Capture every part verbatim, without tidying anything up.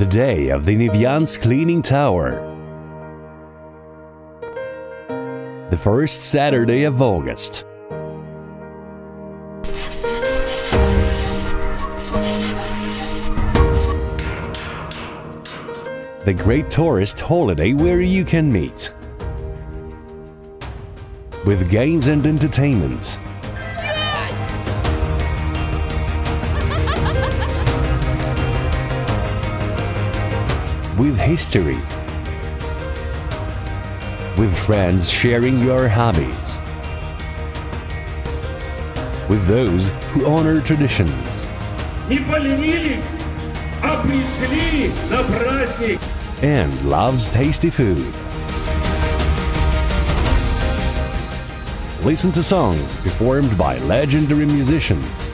the day of the Nevyansk Leaning Tower. The first Saturday of August. The great tourist holiday where you can meet with games and entertainment. Yes! With history. With friends sharing your hobbies. With those who honor traditions. And loves tasty food. Listen to songs performed by legendary musicians.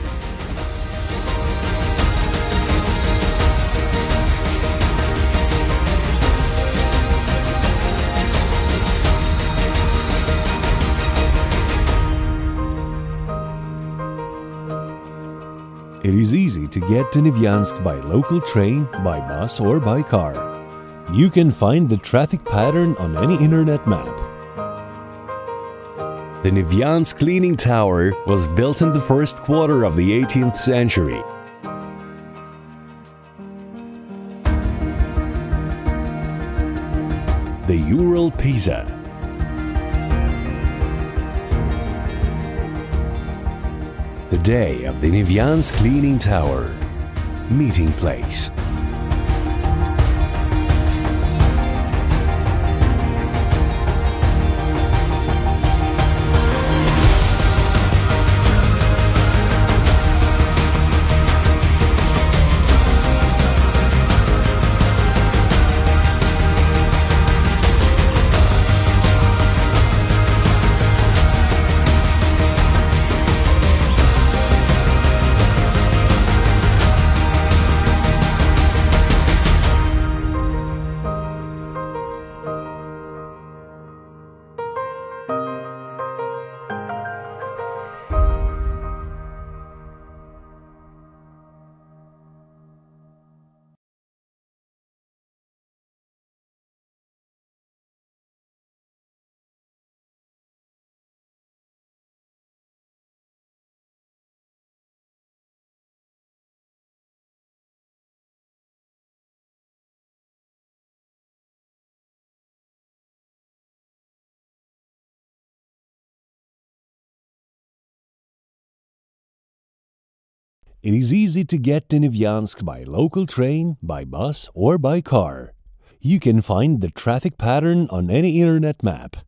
It is easy to get to Nevyansk by local train, by bus or by car. You can find the traffic pattern on any internet map. The Nevyansk Leaning Tower was built in the first quarter of the eighteenth century. The Ural Pisa. The day of the Nevyansk Leaning Tower. Meeting place. It is easy to get to Nevyansk by local train, by bus or by car. You can find the traffic pattern on any internet map.